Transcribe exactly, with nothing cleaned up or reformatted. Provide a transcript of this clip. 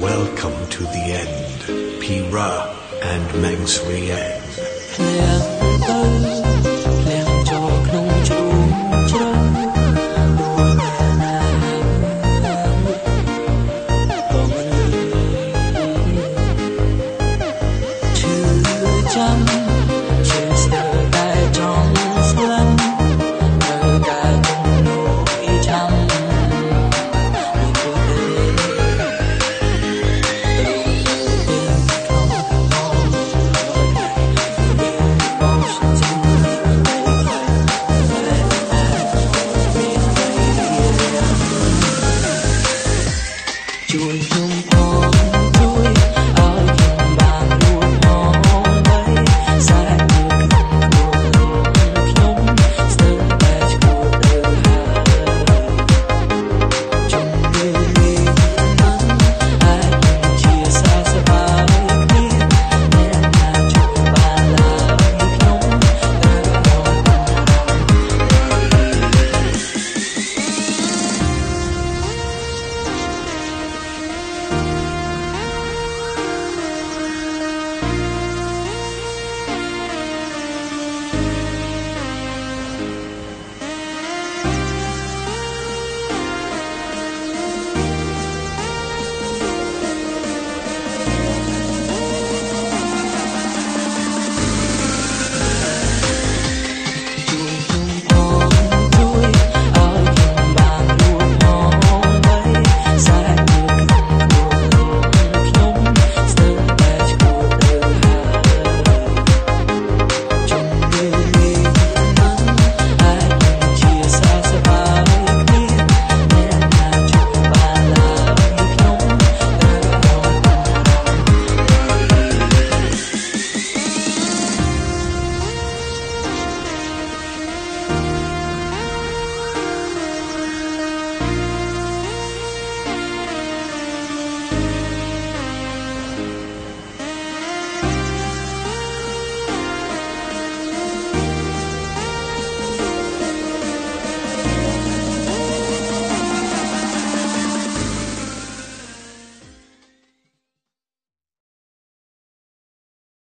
Welcome to the end, Pira and Mengsriang.